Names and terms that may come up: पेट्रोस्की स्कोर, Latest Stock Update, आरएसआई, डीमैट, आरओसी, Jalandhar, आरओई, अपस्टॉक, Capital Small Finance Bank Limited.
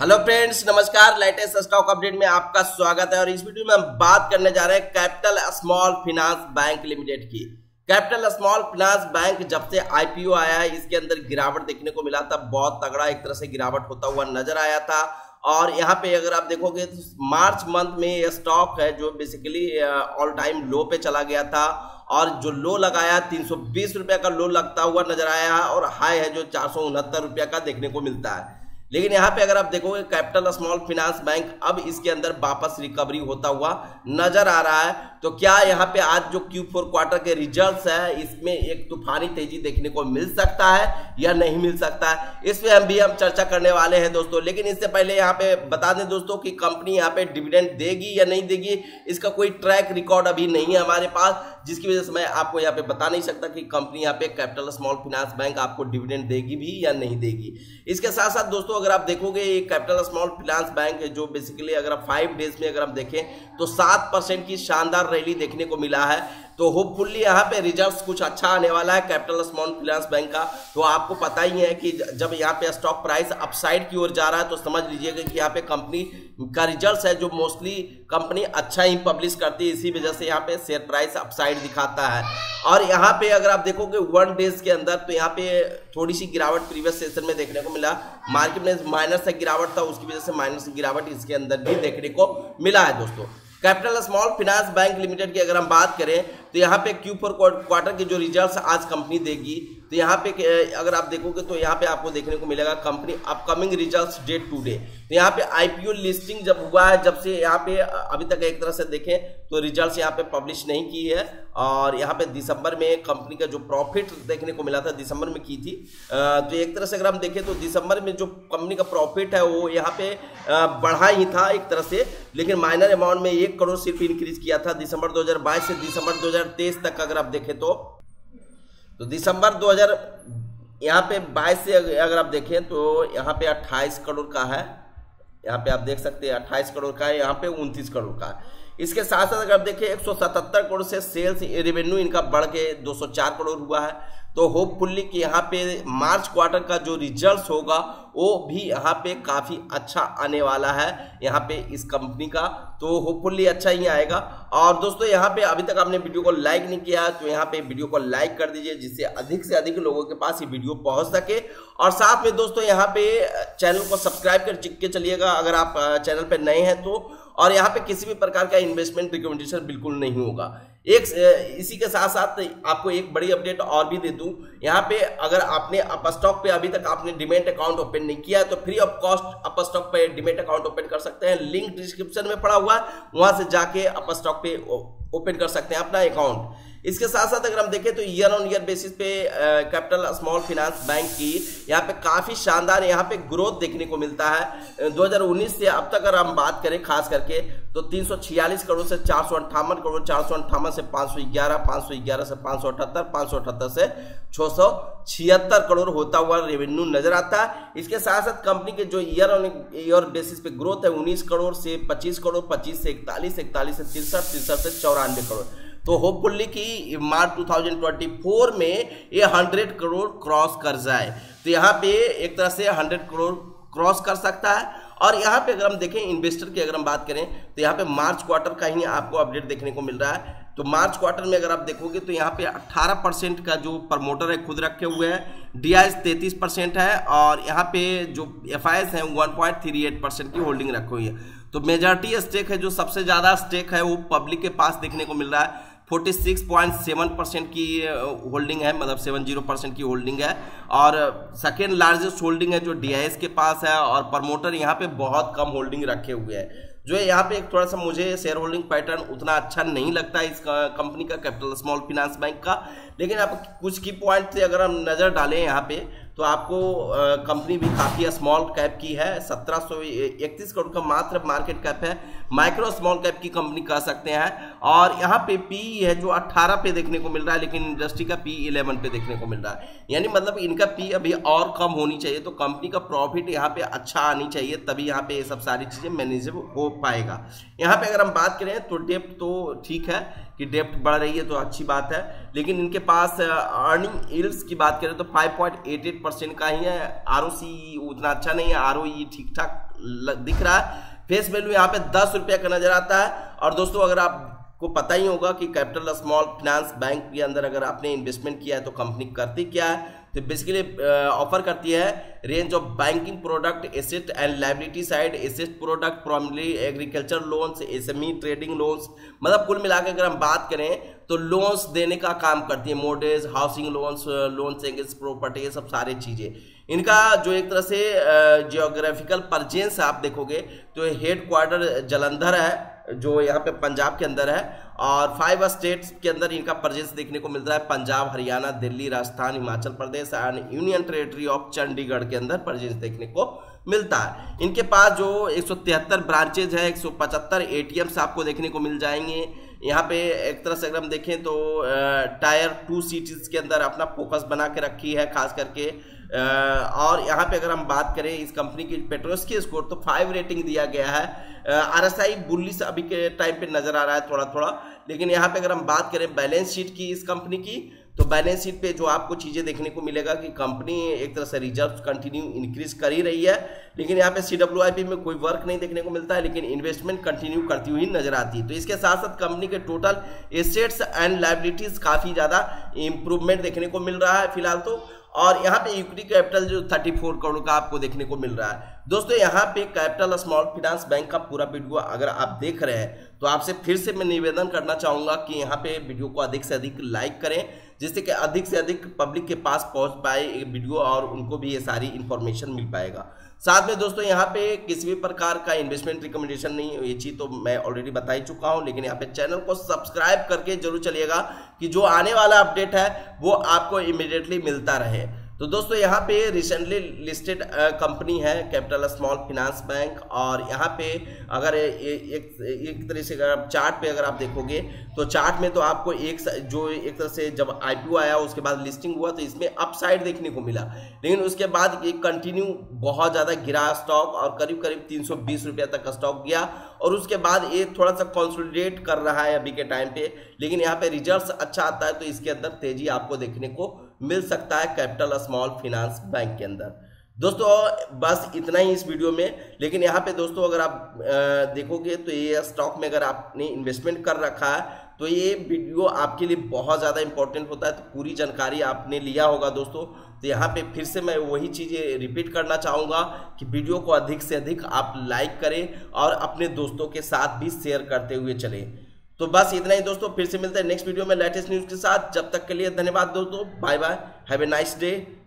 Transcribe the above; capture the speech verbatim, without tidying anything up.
Hello friends, नमस्कार। Latest stock update में आपका स्वागत है और इस वीडियो में हम बात करने जा रहे हैं capital small finance bank limited की। कैपिटल स्मॉल फाइनेंस बैंक जब से आईपीओ आया है इसके अंदर गिरावट देखने को मिला था, बहुत तगड़ा एक तरह से गिरावट होता हुआ नजर आया था। और यहाँ पे अगर आप देखोगे तो मार्च मंथ में ये स्टॉक है जो बेसिकली ऑल टाइम लो पे चला गया था और जो लो लगाया तीन सौ बीस रुपये का लो लगता हुआ नजर आया है और हाई है जो चार सौ उनहत्तर रुपये का देखने को मिलता है। लेकिन यहाँ पे अगर आप देखोगे कैपिटल स्मॉल फाइनेंस बैंक अब इसके अंदर वापस रिकवरी होता हुआ नजर आ रहा है। तो क्या यहाँ पे आज जो क्यू फोर क्वार्टर के रिजल्ट्स है इसमें एक तूफानी तेजी देखने को मिल सकता है या नहीं मिल सकता है, इस पे हम भी हम चर्चा करने वाले हैं दोस्तों। लेकिन इससे पहले यहाँ पे बता दें दोस्तों कि कंपनी यहाँ पे डिविडेंड देगी या नहीं देगी इसका कोई ट्रैक रिकॉर्ड अभी नहीं है हमारे पास, जिसकी वजह से मैं आपको यहाँ पे बता नहीं सकता कि कंपनी यहाँ पे कैपिटल स्मॉल फाइनेंस बैंक आपको डिविडेंड देगी भी या नहीं देगी। इसके साथ साथ दोस्तों अगर आप देखोगे ये कैपिटल स्मॉल फाइनेंस बैंक है जो बेसिकली अगर आप फाइव डेज में अगर आप देखें तो सात परसेंट की शानदार रैली देखने को मिला है। तो होपफुली यहाँ पे रिजल्ट्स कुछ अच्छा आने वाला है कैपिटल स्मॉल फाइनेंस बैंक का। तो आपको पता ही है कि जब यहाँ पे स्टॉक प्राइस अपसाइड की ओर जा रहा है तो समझ लीजिएगा कि यहाँ पे कंपनी का रिजल्ट्स है जो मोस्टली कंपनी अच्छा ही पब्लिश करती है, इसी वजह से यहाँ पे शेयर प्राइस अपसाइड दिखाता है। और यहाँ पे अगर आप देखोगे वन डेज के अंदर तो यहाँ पे थोड़ी सी गिरावट प्रीवियस सेशन में देखने को मिला, मार्केट में माइनस से गिरावट था, उसकी वजह से माइनस गिरावट इसके अंदर भी देखने को मिला है दोस्तों। Capital small finance bank limited की अगर हम बात करें तो यहाँ पे क्यू फोर क्वार्टर के जो रिजल्ट्स आज कंपनी देगी तो यहाँ पे अगर आप देखोगे तो यहाँ पे आपको देखने को मिलेगा company upcoming results day to day. तो यहाँ पे आईपीओ लिस्टिंग जब हुआ है जब से यहाँ पे अभी तक एक तरह से देखें तो रिजल्ट्स यहाँ पे पब्लिश नहीं की है। और यहाँ पे दिसंबर में कंपनी का जो प्रॉफिट देखने को मिला था दिसंबर में की थी, तो एक तरह से अगर हम देखें तो दिसंबर में जो कंपनी का प्रॉफिट है वो यहाँ पे बढ़ा ही था एक तरह से, लेकिन माइनर अमाउंट में एक करोड़ सिर्फ इंक्रीज किया था दिसंबर दो हजार बाईस से दिसंबर दो हजार तेईस तक। अगर आप देखें तो तो दिसंबर दो हजार यहाँ पे बाईस से अगर आप देखें तो यहाँ पे अट्ठाईस करोड़ का है, यहाँ पे आप देख सकते हैं अट्ठाईस करोड़ का है, यहाँ पे उनतीस करोड़ का है। इसके साथ साथ अगर आप देखें एक सौ सतहत्तर करोड़ से सेल्स रेवेन्यू इनका बढ़ के दो सौ चार करोड़ हुआ है। तो होपफुली कि यहाँ पे मार्च क्वार्टर का जो रिजल्ट्स होगा वो भी यहाँ पे काफ़ी अच्छा आने वाला है यहाँ पे इस कंपनी का, तो होपफुली अच्छा ही आएगा। और दोस्तों यहाँ पे अभी तक आपने वीडियो को लाइक नहीं किया तो यहाँ पे वीडियो को लाइक कर दीजिए जिससे अधिक से अधिक लोगों के पास ये वीडियो पहुँच सके। और साथ में दोस्तों यहाँ पे चैनल को सब्सक्राइब कर चिक के चलिएगा अगर आप चैनल पर नए हैं तो। और यहाँ पे किसी भी प्रकार का इन्वेस्टमेंट रिकमेंडेशन बिल्कुल नहीं होगा। एक इसी के साथ साथ आपको एक बड़ी अपडेट और भी दे दूं, यहाँ पे अगर आपने अपस्टॉक पे अभी तक आपने डीमैट अकाउंट ओपन नहीं किया तो फ्री ऑफ कॉस्ट अपस्टॉक पे डीमैट अकाउंट ओपन कर सकते हैं। लिंक डिस्क्रिप्शन में पड़ा हुआ है, वहां से जाके अपस्टॉक पे ओपन कर सकते हैं अपना अकाउंट। इसके साथ साथ अगर हम देखें तो ईयर ऑन ईयर बेसिस पे कैपिटल स्मॉल फाइनेंस बैंक की यहाँ पे काफ़ी शानदार यहाँ पे ग्रोथ देखने को मिलता है। दो हजार उन्नीस से अब तक अगर हम बात करें खास करके तो तीन सौ छियालीस करोड़ से चार सौ अंठावन करोड़, चार सौ अंठावन से पाँच सौ ग्यारह, पाँच सौ ग्यारह से पाँच सौ अठहत्तर, पाँच सौ अठहत्तर से छः सौ छिहत्तर करोड़ होता हुआ रेवेन्यू नजर आता है। इसके साथ साथ कंपनी के जो ईयर ऑन ईयर बेसिस पे ग्रोथ है उन्नीस करोड़ से पच्चीस करोड़, पच्चीस से इकतालीस, इकतालीस से तिरसठ, तिरसठ से चौरानवे करोड़। तो होपफुली कि मार्च दो हजार चौबीस में ये सौ करोड़ क्रॉस कर जाए, तो यहाँ पे एक तरह से सौ करोड़ क्रॉस कर सकता है। और यहाँ पे अगर हम देखें इन्वेस्टर की अगर हम बात करें तो यहाँ पे मार्च क्वार्टर का ही आपको अपडेट देखने को मिल रहा है। तो मार्च क्वार्टर में अगर आप देखोगे तो यहाँ पे अठारह परसेंट का जो प्रमोटर है खुद रखे हुए हैं, डी आई तैंतीस परसेंट है और यहाँ पे जो एफ आई एस है एक पॉइंट तीन आठ परसेंट की होल्डिंग रखी हुई है। तो मेजॉरिटी स्टेक है जो सबसे ज़्यादा स्टेक है वो पब्लिक के पास देखने को मिल रहा है, छियालीस पॉइंट सात परसेंट की होल्डिंग है, मतलब सत्तर परसेंट की होल्डिंग है। और सेकेंड लार्जेस्ट होल्डिंग है जो डीआईएस के पास है और प्रमोटर यहाँ पे बहुत कम होल्डिंग रखे हुए हैं। जो यहाँ पे थोड़ा सा मुझे शेयर होल्डिंग पैटर्न उतना अच्छा नहीं लगता है इस कंपनी का कैपिटल स्मॉल फाइनेंस बैंक का। लेकिन आप कुछ की पॉइंट से अगर हम नज़र डालें यहाँ पे तो आपको कंपनी भी काफ़ी स्मॉल कैप की है, सत्रह सौ इकतीस करोड़ का मात्र मार्केट कैप है, माइक्रो स्मॉल कैप की कंपनी कह सकते हैं। और यहाँ पे पी है जो अट्ठारह पे देखने को मिल रहा है, लेकिन इंडस्ट्री का पी इलेवन पे देखने को मिल रहा है, यानी मतलब इनका पी अभी और कम होनी चाहिए। तो कंपनी का प्रॉफिट यहाँ पे अच्छा आनी चाहिए, तभी यहाँ पे ये सब सारी चीज़ें मैनेजेबल हो पाएगा। यहाँ पे अगर हम बात करें तो डेप्थ तो ठीक है कि डेप्ट बढ़ रही है तो अच्छी बात है, लेकिन इनके पास अर्निंग यील्ड्स की बात करें तो पाँच पॉइंट आठ आठ परसेंट का ही है। आरओसी उतना अच्छा नहीं है, आरओई ठीक ठाक दिख रहा है। फेस वैल्यू यहाँ पे दस रुपये का नजर आता है। और दोस्तों अगर आप को पता ही होगा कि कैपिटल स्मॉल फाइनेंस बैंक के अंदर अगर आपने इन्वेस्टमेंट किया है तो कंपनी करती क्या है, तो बेसिकली ऑफर करती है range of banking product, asset and liability side, asset product, primarily agriculture loans, SME trading loans, मतलब कुल मिलाकर अगर हम बात करें तो लोन्स देने का काम करती है। Mortgage, housing loans, loans against property, ये सब सारी चीज़ें। इनका जो एक तरह से जियोग्राफिकल प्रेजेंस आप देखोगे तो हेड क्वार्टर जालंधर है जो यहाँ पे पंजाब के अंदर है, और फाइव स्टेट्स के अंदर इनका प्रेजेंस देखने को मिलता है। Punjab, Haryana, Delhi, Rajasthan, Himachal Pradesh and union territory of Chandigarh के अंदर प्रेजेंस देखने को मिलता है। इनके पास जो एक सौ तिहत्तर ब्रांचेज है, एक सौ पचहत्तर ए टी एम्स आपको देखने को मिल जाएंगे। यहाँ पे एक तरह से अगर हम देखें तो टायर टू सिटीज़ के अंदर अपना फोकस बना के रखी है खास करके। और यहाँ पे अगर हम बात करें इस कंपनी की पेट्रोस्की स्कोर तो फाइव रेटिंग दिया गया है। आरएसआई बुलिश अभी के टाइम पे नज़र आ रहा है थोड़ा थोड़ा, लेकिन यहाँ पे अगर हम बात करें बैलेंस शीट की इस कंपनी की तो बैलेंस शीट पे जो आपको चीज़ें देखने को मिलेगा कि कंपनी एक तरह से रिजर्व कंटिन्यू इंक्रीज कर ही रही है, लेकिन यहाँ पे सी डब्ल्यू आई पी में कोई वर्क नहीं देखने को मिलता है, लेकिन इन्वेस्टमेंट कंटिन्यू करती हुई नजर आती है। तो इसके साथ साथ कंपनी के टोटल एसेट्स एंड लाइबिलिटीज काफ़ी ज़्यादा इंप्रूवमेंट देखने को मिल रहा है फिलहाल तो। और यहाँ पे इक्विटी कैपिटल जो चौंतीस करोड़ का आपको देखने को मिल रहा है। दोस्तों यहाँ पे कैपिटल स्मॉल फाइनेंस बैंक का पूरा वीडियो अगर आप देख रहे हैं तो आपसे फिर से मैं निवेदन करना चाहूँगा कि यहाँ पे वीडियो को अधिक से अधिक लाइक करें, जिससे कि अधिक से अधिक पब्लिक के पास पहुँच पाए ये वीडियो और उनको भी ये सारी इन्फॉर्मेशन मिल पाएगा। साथ में दोस्तों यहाँ पे किसी भी प्रकार का इन्वेस्टमेंट रिकमेंडेशन नहीं, ये चीज़ तो मैं ऑलरेडी बता ही चुका हूँ, लेकिन यहाँ पे चैनल को सब्सक्राइब करके जरूर चलिएगा कि जो आने वाला अपडेट है वो आपको इमिडिएटली मिलता रहे। तो दोस्तों यहाँ पे रिसेंटली लिस्टेड कंपनी है कैपिटल स्मॉल फाइनेंस बैंक, और यहाँ पे अगर एक एक तरह से अगर आप चार्ट पे अगर आप देखोगे तो चार्ट में तो आपको एक जो एक तरह से जब आईपीओ आया उसके बाद लिस्टिंग हुआ तो इसमें अपसाइड देखने को मिला, लेकिन उसके बाद एक कंटिन्यू बहुत ज़्यादा गिरा स्टॉक और करीब करीब तीन सौ बीस रुपये तक का स्टॉक गया, और उसके बाद ये थोड़ा सा कंसोलिडेट कर रहा है अभी के टाइम पे, लेकिन यहाँ पे रिजल्ट्स अच्छा आता है तो इसके अंदर तेजी आपको देखने को मिल सकता है कैपिटल स्मॉल फाइनेंस बैंक के अंदर। दोस्तों बस इतना ही इस वीडियो में, लेकिन यहाँ पे दोस्तों अगर आप देखोगे तो ये स्टॉक में अगर आपने इन्वेस्टमेंट कर रखा है तो ये वीडियो आपके लिए बहुत ज़्यादा इंपॉर्टेंट होता है, तो पूरी जानकारी आपने लिया होगा दोस्तों। तो यहाँ पे फिर से मैं वही चीज़ें रिपीट करना चाहूँगा कि वीडियो को अधिक से अधिक आप लाइक करें और अपने दोस्तों के साथ भी शेयर करते हुए चलें। तो बस इतना ही दोस्तों, फिर से मिलते हैं नेक्स्ट वीडियो में लेटेस्ट न्यूज़ के साथ। जब तक के लिए धन्यवाद दोस्तों, bye bye, have a nice day.